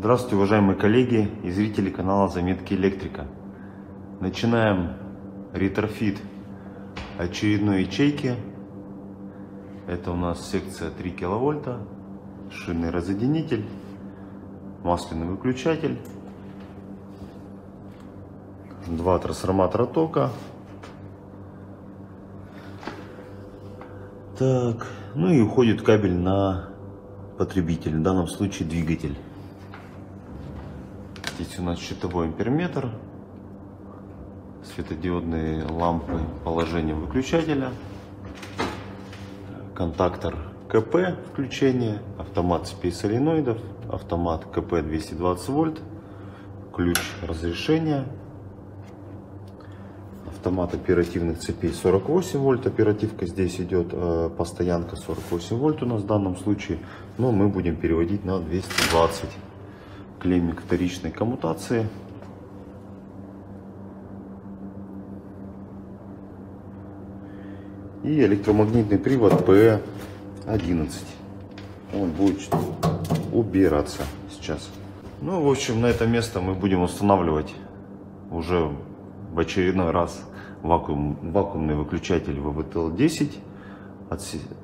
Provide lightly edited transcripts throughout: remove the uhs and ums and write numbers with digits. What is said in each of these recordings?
Здравствуйте, уважаемые коллеги и зрители канала Заметки Электрика. Начинаем ретрофит очередной ячейки. Это у нас секция 3 киловольта, шинный разъединитель, масляный выключатель, два трансформатора тока. Так, ну и уходит кабель на потребитель, в данном случае двигатель. Здесь у нас щитовой амперметр, светодиодные лампы, положение выключателя, контактор КП включение, автомат цепей соленоидов, автомат КП 220 вольт, ключ разрешения, автомат оперативных цепей 48 вольт, оперативка здесь идет, постоянка 48 вольт у нас в данном случае, но мы будем переводить на 220 вольт. Клеммик вторичной коммутации. И электромагнитный привод ПЭ-11. Он будет убираться сейчас. Ну, в общем, на это место мы будем устанавливать уже в очередной раз вакуумный выключатель ВПТ-02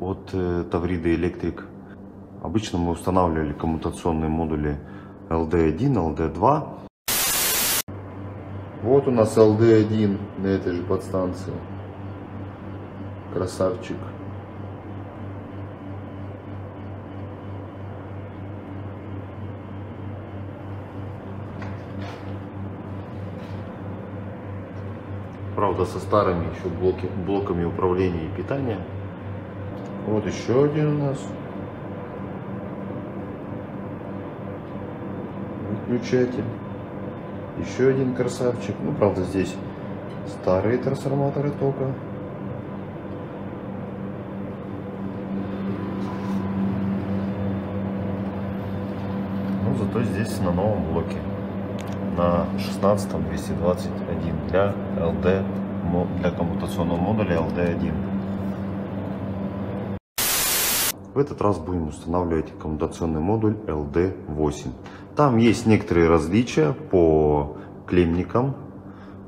от Таврида Электрик. Обычно мы устанавливали коммутационные модули LD1, LD2. Вот у нас LD1 на этой же подстанции. Красавчик. Правда, со старыми еще блоками управления и питания. Вот еще один у нас включатель, еще один красавчик. Ну, правда, здесь старые трансформаторы тока. Ну, зато здесь на новом блоке, на 16-м 221 для коммутационного модуля LD1. В этот раз будем устанавливать коммутационный модуль LD8. Там есть некоторые различия по клеммникам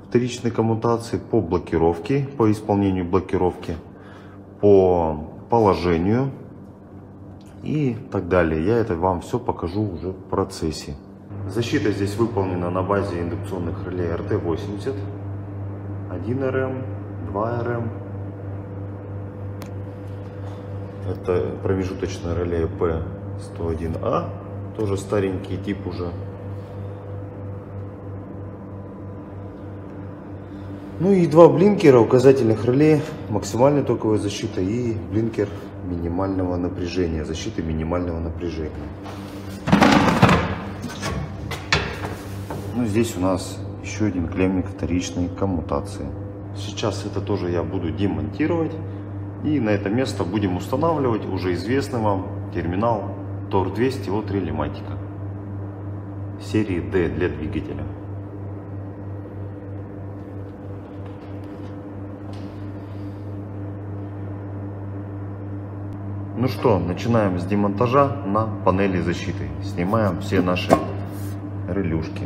вторичной коммутации, по блокировке, по исполнению блокировки, по положению и так далее. Я это вам все покажу уже в процессе. Защита здесь выполнена на базе индукционных реле РТ-80, 1RM, 2RM. Это промежуточное реле П-101А, тоже старенький тип уже. Ну и два блинкера указательных реле, максимальная токовая защита и блинкер минимального напряжения, защиты минимального напряжения. Ну, здесь у нас еще один клеммник вторичной коммутации. Сейчас это тоже я буду демонтировать. И на это место будем устанавливать уже известный вам терминал ТОР-200 от Релематика серии D для двигателя. Ну что, начинаем с демонтажа на панели защиты. Снимаем все наши релюшки.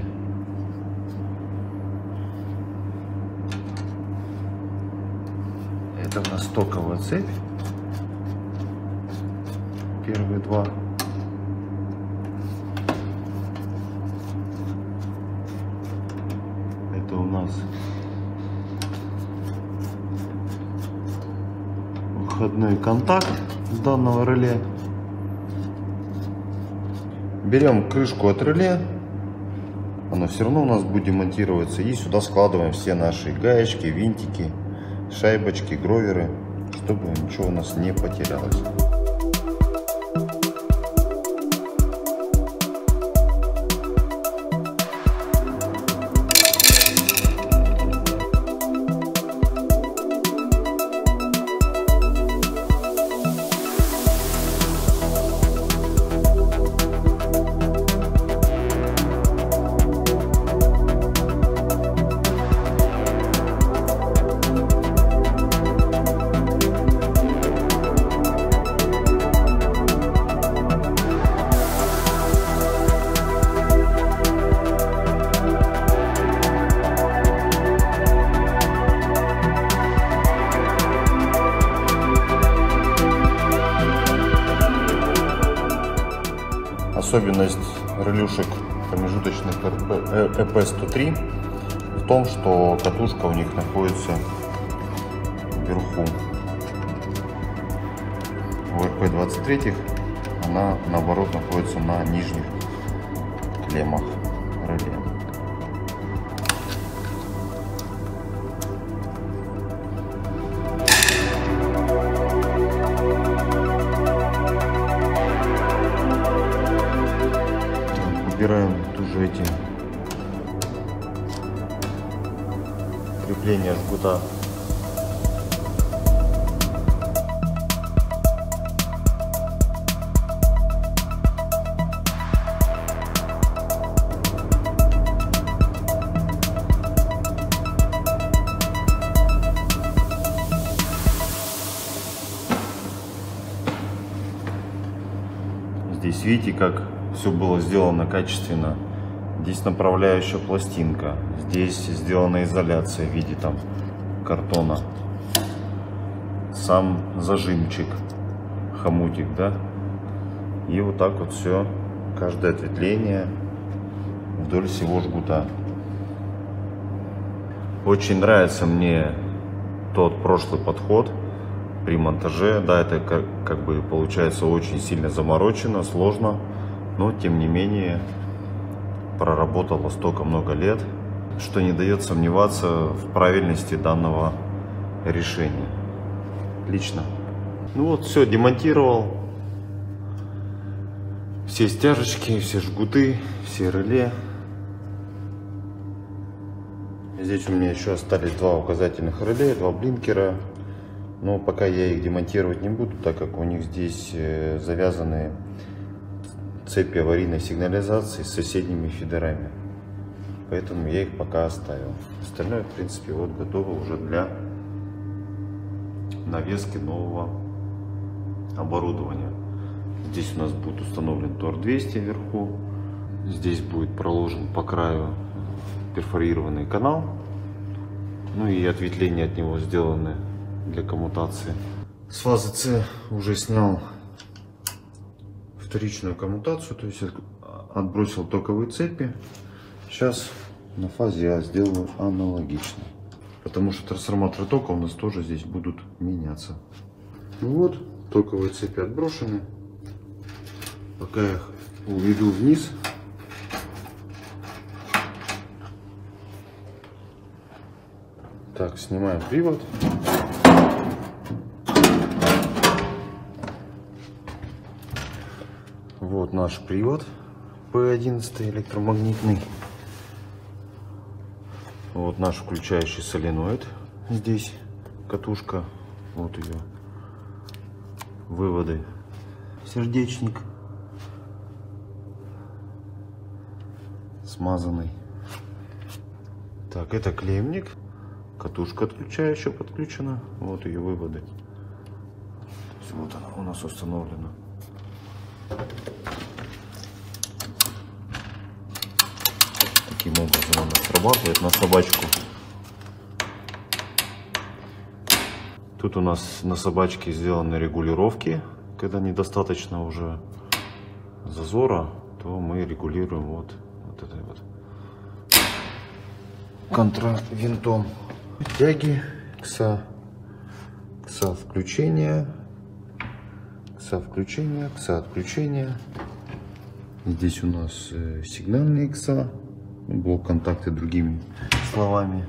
Это у нас токовая цепь, первые два. Это у нас выходной контакт с данного реле. Берем крышку от реле, оно все равно у нас будет демонтироваться, и сюда складываем все наши гаечки, винтики, шайбочки, гроверы, чтобы ничего у нас не потерялось. Особенность релюшек промежуточных РП-103 в том, что катушка у них находится вверху. У РП-23 она наоборот находится на нижних клеммах реле. Убираем тоже эти крепления жгута. Здесь видите, как все было сделано качественно. Здесь направляющая пластинка, здесь сделана изоляция в виде там картона, сам зажимчик, хомутик, да, и вот так вот все, каждое ответвление вдоль всего жгута. Очень нравится мне тот прошлый подход при монтаже, да, это как бы получается очень сильно заморочено, сложно. Но, тем не менее, проработало столько много лет, что не дает сомневаться в правильности данного решения. Отлично. Ну вот, все, демонтировал. Все стяжечки, все жгуты, все реле. Здесь у меня еще остались два указательных реле, два блинкера. Но пока я их демонтировать не буду, так как у них здесь завязаны цепи аварийной сигнализации с соседними фидерами, поэтому я их пока оставил. Остальное, в принципе, вот готово уже для навески нового оборудования. Здесь у нас будет установлен ТОР-200 вверху, здесь будет проложен по краю перфорированный канал, ну и ответвления от него сделаны для коммутации. С фазы С уже снял вторичную коммутацию, то есть отбросил токовые цепи. Сейчас на фазе А сделаю аналогично, потому что трансформаторы тока у нас тоже здесь будут меняться. Ну вот, токовые цепи отброшены. Пока я их уведу вниз. Так, снимаем привод. Вот наш привод П-11 электромагнитный. Вот наш включающий соленоид. Здесь катушка. Вот ее выводы. Сердечник. Смазанный. Так, это клеммник. Катушка отключающая подключена. Вот ее выводы. То есть вот она у нас установлена. Таким образом она срабатывает на собачку. Тут у нас на собачке сделаны регулировки. Когда недостаточно уже зазора, то мы регулируем вот этой вот контравинтом. Тяги, кса включения, включение, кса отключения. Здесь у нас сигнальные кса, блок контакта, другими словами.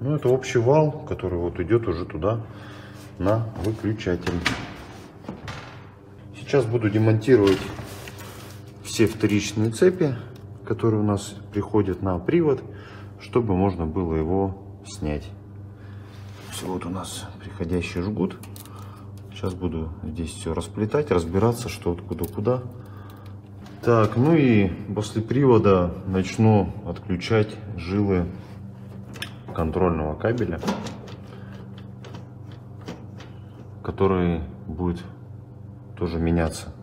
Ну, это общий вал, который вот идет уже туда на выключатель. Сейчас буду демонтировать все вторичные цепи, которые у нас приходят на привод, чтобы можно было его снять. Все, вот у нас приходящий жгут. Сейчас буду здесь все расплетать, разбираться, что откуда куда. Так, ну и после привода начну отключать жилы контрольного кабеля, который будет тоже меняться.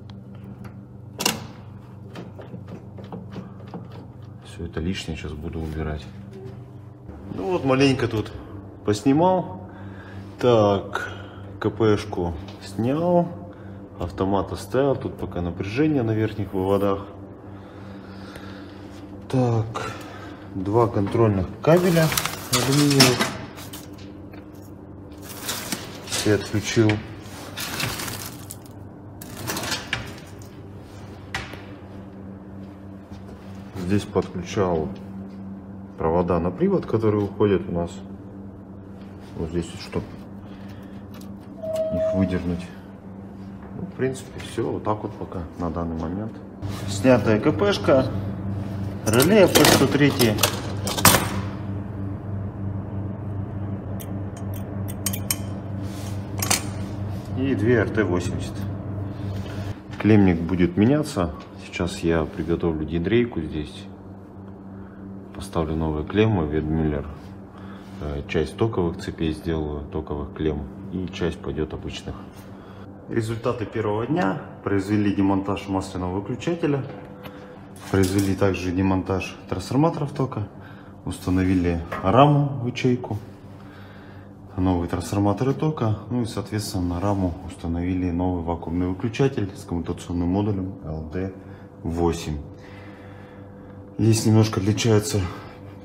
Все это лишнее сейчас буду убирать. Ну вот, маленько тут поснимал. Так, КПшку снял, автомата стоял. Тут пока напряжение на верхних выводах. Так, два контрольных кабеля алюминиевых. Я отключил. Здесь подключал провода на привод, которые уходят у нас. Вот здесь, чтобы их выдернуть. Ну, в принципе, все. Вот так вот пока на данный момент. Снятая КПшка. Реле П-103. И 2 РТ-80. Клемник будет меняться. Сейчас я приготовлю дендрейку здесь. Поставлю новые клеммы Ведмюллер. Часть токовых цепей сделаю, токовых клемм. И часть пойдет обычных. Результаты первого дня. Произвели демонтаж масляного выключателя. Произвели также демонтаж трансформаторов тока. Установили раму в ячейку. Новые трансформаторы тока, ну и соответственно на раму установили новый вакуумный выключатель с коммутационным модулем LD8. Здесь немножко отличаются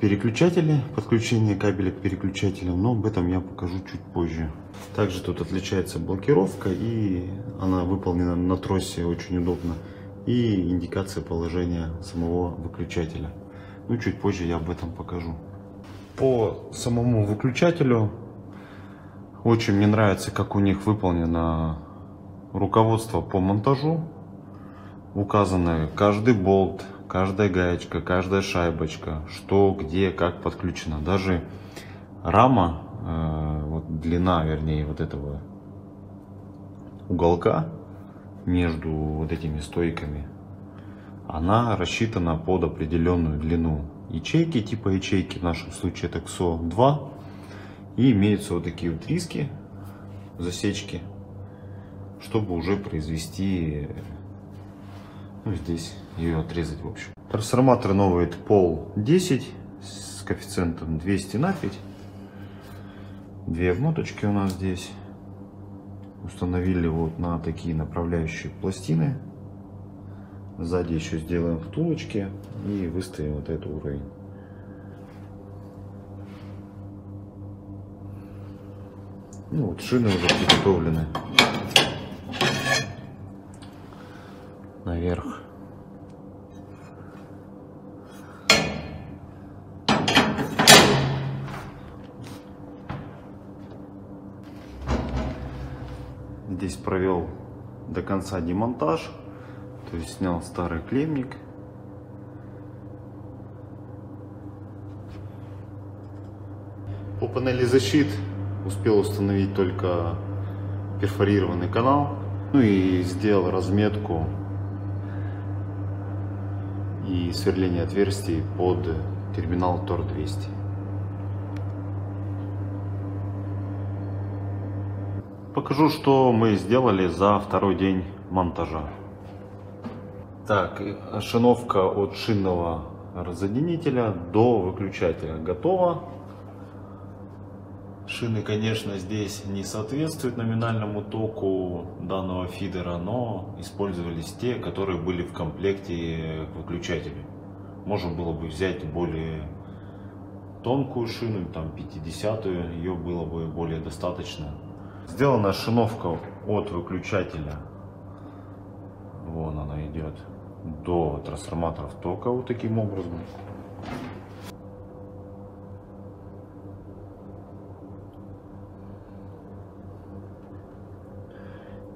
переключатели, подключение кабеля к переключателям, но об этом я покажу чуть позже. Также тут отличается блокировка, и она выполнена на тросе, очень удобно, и индикация положения самого выключателя. Ну чуть позже я об этом покажу. По самому выключателю очень мне нравится, как у них выполнено руководство по монтажу. Указаны каждый болт, каждая гаечка, каждая шайбочка, что, где, как подключено. Даже рама, вот длина, вернее, вот этого уголка между вот этими стойками, она рассчитана под определенную длину ячейки, типа ячейки, в нашем случае это КСО 2. И имеются вот такие вот риски, засечки, чтобы уже произвести, ну, здесь ее отрезать, в общем. Трансформатор новый ПЭ-11 с коэффициентом 200 на 5. Две обмоточки у нас здесь. Установили вот на такие направляющие пластины. Сзади еще сделаем втулочки и выставим вот этот уровень. Ну вот шины уже приготовлены наверх. Здесь провел до конца демонтаж, то есть снял старый клемник. По панели защит успел установить только перфорированный канал, ну и сделал разметку и сверление отверстий под терминал ТОР-200. Покажу, что мы сделали за второй день монтажа. Так, ошиновка от шинного разъединителя до выключателя готова. Шины, конечно, здесь не соответствуют номинальному току данного фидера, но использовались те, которые были в комплекте к выключателю. Можно было бы взять более тонкую шину, там 50-ю, ее было бы более достаточно. Сделана ошиновка от выключателя, вон она идет, до трансформаторов тока вот таким образом.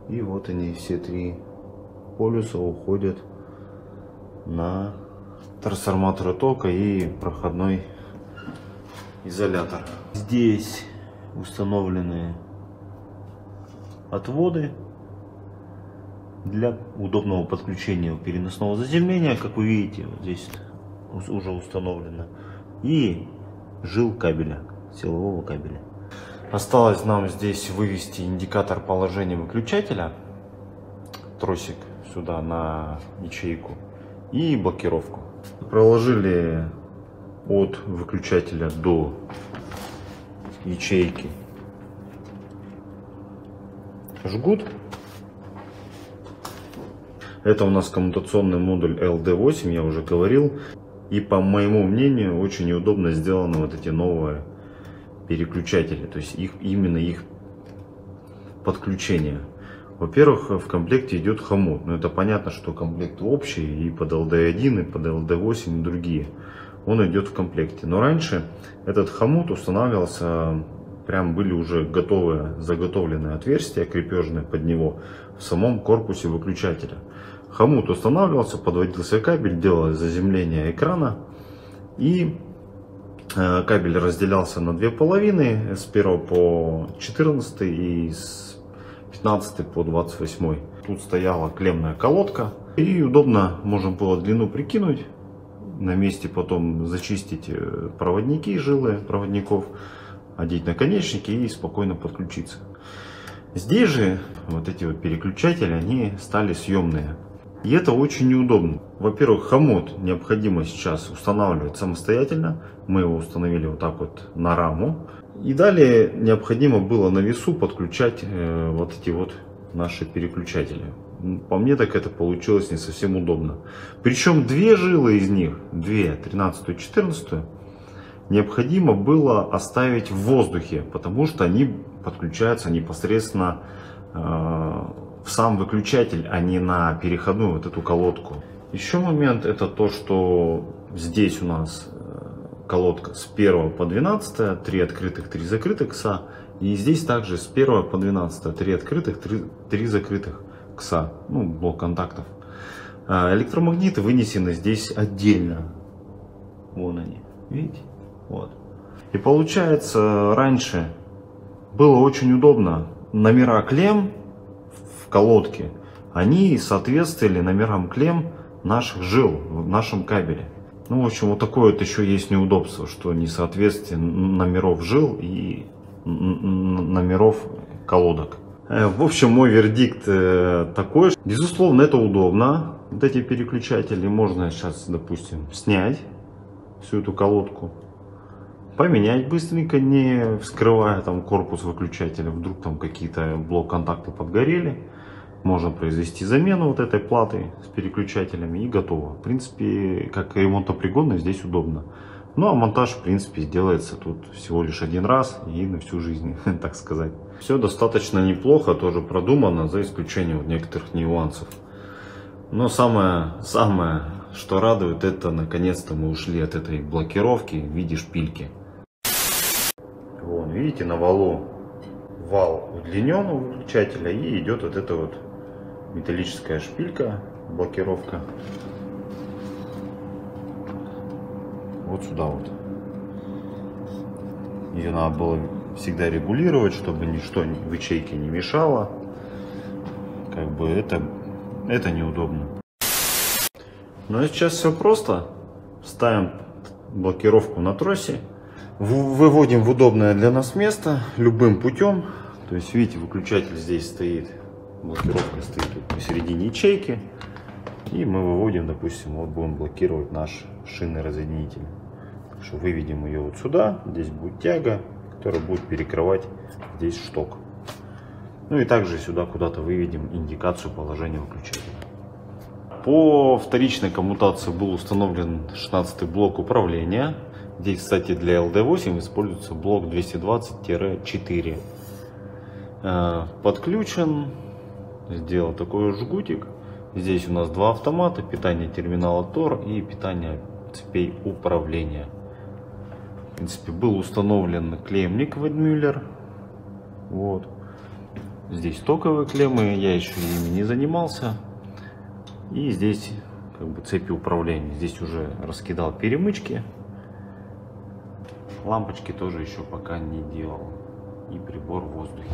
И вот они, все три полюса уходят на трансформаторы тока и проходной изолятор. Здесь установлены отводы для удобного подключения переносного заземления, как вы видите, вот здесь уже установлено, и жил кабеля, силового кабеля. Осталось нам здесь вывести индикатор положения выключателя, тросик сюда на ячейку, и блокировку. Проложили от выключателя до ячейки жгут Это у нас коммутационный модуль LD8, я уже говорил. И по моему мнению, очень неудобно сделаны вот эти новые переключатели, то есть именно их подключение. Во-первых, в комплекте идет хомут. Но это понятно, что комплект общий, и под LD1, и под LD8, и другие. Он идет в комплекте. Но раньше этот хомут устанавливался, прям были уже готовые, заготовленные отверстия крепежные под него в самом корпусе выключателя. Хомут устанавливался, подводился кабель, делалось заземление экрана, и кабель разделялся на две половины, с 1 по 14 и с 15 по 28. Тут стояла клеммная колодка, и удобно можно было длину прикинуть, на месте потом зачистить проводники, жилы проводников, одеть наконечники и спокойно подключиться. Здесь же вот эти вот переключатели, они стали съемные. И это очень неудобно. Во-первых, хомут необходимо сейчас устанавливать самостоятельно. Мы его установили вот так вот на раму. И далее необходимо было на весу подключать вот эти вот наши переключатели. По мне так это получилось не совсем удобно. Причем две жилы из них, две, 13 и 14, необходимо было оставить в воздухе, потому что они подключаются непосредственно в сам выключатель, а не на переходную вот эту колодку. Еще момент — это то, что здесь у нас колодка с 1 по 12, 3 открытых, 3 закрытых кса. И здесь также с 1 по 12, 3 открытых, 3 закрытых кса, ну, блок контактов. Электромагниты вынесены здесь отдельно. Вон они, видите? Вот. И получается, раньше было очень удобно. Номера клемм в колодке, они соответствовали номерам клемм наших жил в нашем кабеле. Ну, в общем, вот такое вот еще есть неудобство, что несоответствие номеров жил и номеров колодок. В общем, мой вердикт такой. Безусловно, это удобно. Вот эти переключатели можно сейчас, допустим, снять всю эту колодку. Поменять быстренько, не вскрывая там корпус выключателя, вдруг там какие-то блок-контакты подгорели. Можно произвести замену вот этой платы с переключателями, и готово. В принципе, как ремонтопригодно, здесь удобно. Ну а монтаж, в принципе, делается тут всего лишь один раз и на всю жизнь, так сказать. Все достаточно неплохо, тоже продумано, за исключением некоторых нюансов. Но самое, что радует, это наконец-то мы ушли от этой блокировки в виде шпильки. Вон, видите, на валу вал удлинен у выключателя, и идет вот эта вот металлическая шпилька, блокировка. Вот сюда вот. Ее надо было всегда регулировать, чтобы ничто в ячейке не мешало. Как бы это неудобно. Ну а сейчас все просто. Ставим блокировку на тросе. Выводим в удобное для нас место любым путем. То есть, видите, выключатель здесь стоит, блокировка стоит тут посередине ячейки. И мы выводим, допустим, вот будем блокировать наш шинный разъединитель. Так что выведем ее вот сюда. Здесь будет тяга, которая будет перекрывать здесь шток. Ну и также сюда куда-то выведем индикацию положения выключателя. По вторичной коммутации был установлен 16-й блок управления. Здесь, кстати, для LD8 используется блок 220-4. Подключен. Сделал такой жгутик. Здесь у нас два автомата, питание терминала ТОР и питание цепей управления. В принципе, был установлен клеммник Ведмюллер. Вот. Здесь токовые клеммы, я еще ими не занимался. И здесь как бы цепи управления. Здесь уже раскидал перемычки. Лампочки тоже еще пока не делал. И прибор в воздухе.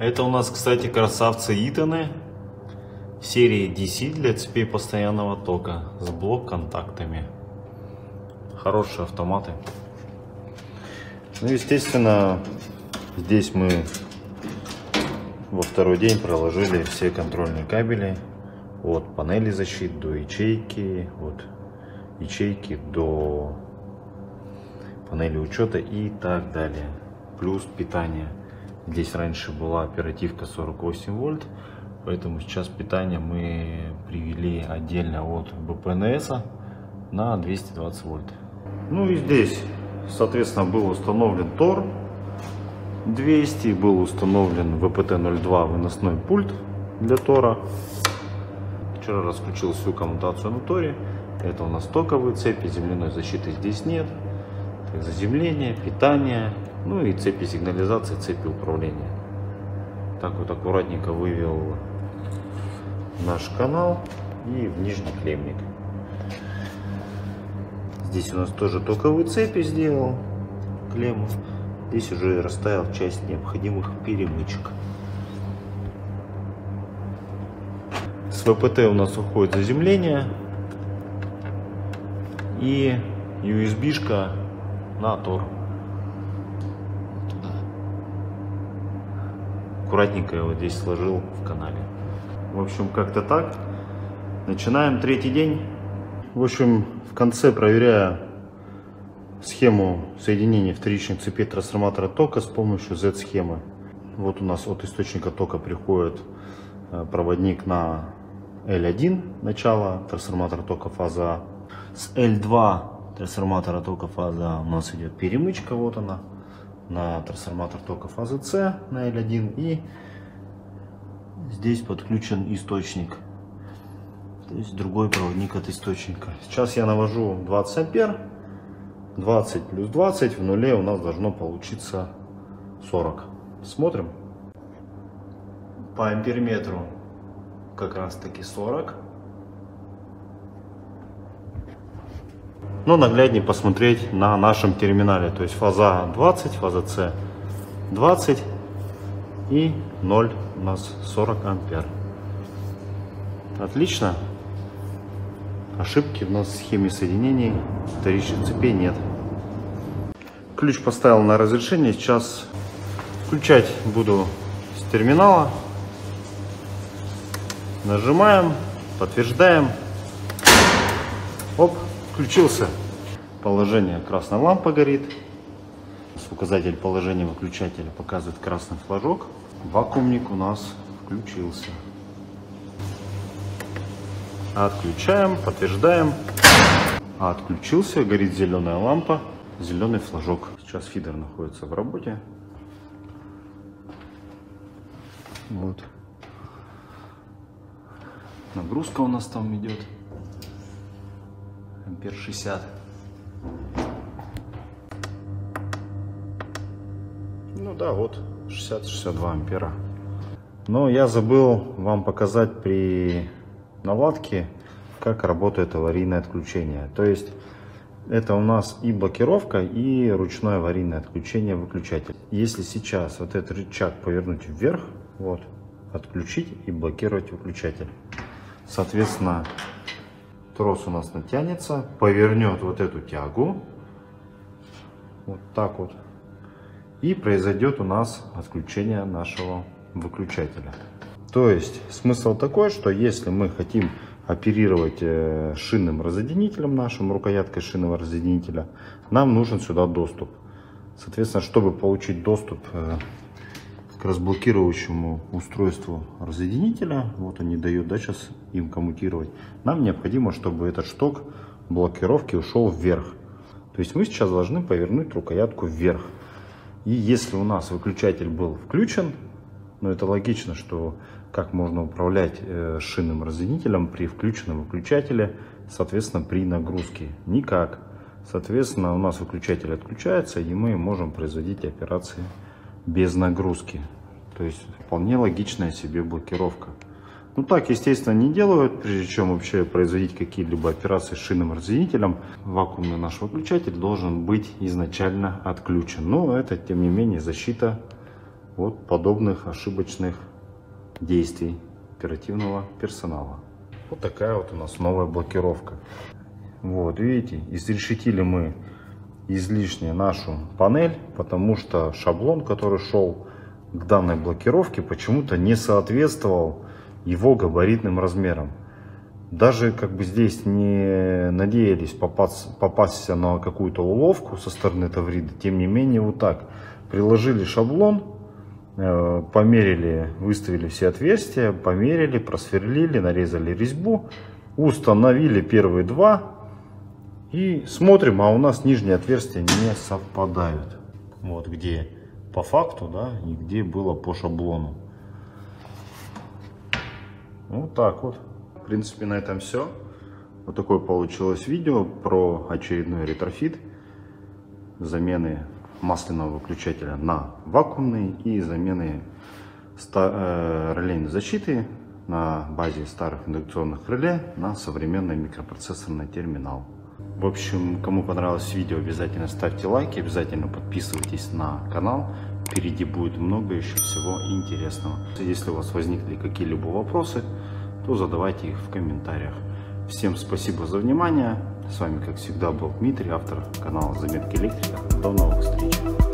Это у нас, кстати, красавцы Итаны. Серии DC для цепей постоянного тока с блок-контактами. Хорошие автоматы. Ну, естественно, здесь мы во второй день проложили все контрольные кабели. От панели защиты до ячейки, от ячейки до панели учета и так далее. Плюс питание. Здесь раньше была оперативка 48 вольт. Поэтому сейчас питание мы привели отдельно от БПНС на 220 вольт. Ну и здесь, соответственно, был установлен ТОР-200, был установлен ВПТ-02 выносной пульт для ТОРа. Вчера расключил всю коммутацию на ТОРе. Это у нас токовые цепи, земляной защиты здесь нет. Так, заземление, питание, ну и цепи сигнализации, цепи управления. Так вот аккуратненько вывел наш канал и в нижний клеммник. Здесь у нас тоже токовые цепи сделал, клемму. Здесь уже расставил часть необходимых перемычек. С ВПТ у нас уходит заземление и USB-шка на ТОР. Аккуратненько его здесь сложил в канале. В общем, как-то так. Начинаем третий день. В общем, в конце проверяя схему соединения вторичных цепей трансформатора тока с помощью Z-схемы. Вот у нас от источника тока приходит проводник на L1 начало, трансформатор тока фаза А. С L2 трансформатора тока фаза А у нас идет перемычка, вот она, на трансформатор тока фазы С на L1, и здесь подключен источник. То есть другой проводник от источника. Сейчас я навожу 20 ампер. 20 плюс 20 в нуле у нас должно получиться 40. Смотрим. По амперметру как раз таки 40. Но нагляднее посмотреть на нашем терминале. То есть фаза 20, фаза С 20 и 0 у нас 40 ампер. Отлично. Ошибки у нас в схеме соединений вторичных цепей нет. Ключ поставил на разрешение. Сейчас включать буду с терминала. Нажимаем, подтверждаем. Оп, включился. Положение, красная лампа горит. Указатель положения выключателя показывает красный флажок. Вакуумник у нас включился. Отключаем, подтверждаем. Отключился, горит зеленая лампа, зеленый флажок. Сейчас фидер находится в работе. Вот. Нагрузка у нас там идет. Ампер 60. Ну да, вот 60-62 ампера. Но я забыл вам показать при наладки, как работает аварийное отключение. То есть это у нас и блокировка, и ручное аварийное отключение выключателя. Если сейчас вот этот рычаг повернуть вверх, вот, отключить и блокировать выключатель, соответственно трос у нас натянется, повернет вот эту тягу вот так вот, и произойдет у нас отключение нашего выключателя. То есть смысл такой, что если мы хотим оперировать шинным разъединителем нашим, рукояткой шинного разъединителя, нам нужен сюда доступ. Соответственно, чтобы получить доступ к разблокирующему устройству разъединителя, вот они дают, да, сейчас им коммутировать, нам необходимо, чтобы этот шток блокировки ушел вверх. То есть мы сейчас должны повернуть рукоятку вверх. И если у нас выключатель был включен, но это логично, что как можно управлять шинным разъединителем при включенном выключателе, соответственно, при нагрузке? Никак. Соответственно, у нас выключатель отключается, и мы можем производить операции без нагрузки. То есть вполне логичная себе блокировка. Ну так, естественно, не делают, прежде чем вообще производить какие-либо операции с шинным разъединителем. Вакуумный наш выключатель должен быть изначально отключен. Но это, тем не менее, защита от подобных ошибочных действий оперативного персонала. Вот такая вот у нас новая блокировка. Вот видите, изрешетили мы излишне нашу панель, потому что шаблон, который шел к данной блокировке, почему-то не соответствовал его габаритным размерам. Даже как бы здесь не надеялись попасться на какую-то уловку со стороны Тавриды, тем не менее вот так приложили шаблон, померили, выставили все отверстия, померили, просверлили, нарезали резьбу, установили первые два и смотрим, а у нас нижние отверстия не совпадают. Вот где по факту, да, и где было по шаблону. Вот так вот. В принципе, на этом все. Вот такое получилось видео про очередной ретрофит замены масляного выключателя на вакуумный и замены релейной защиты на базе старых индукционных реле на современный микропроцессорный терминал. В общем, кому понравилось видео, обязательно ставьте лайки, обязательно подписывайтесь на канал. Впереди будет много еще всего интересного. Если у вас возникли какие-либо вопросы, то задавайте их в комментариях. Всем спасибо за внимание. С вами, как всегда, был Дмитрий, автор канала Заметки Электрика. До новых встреч!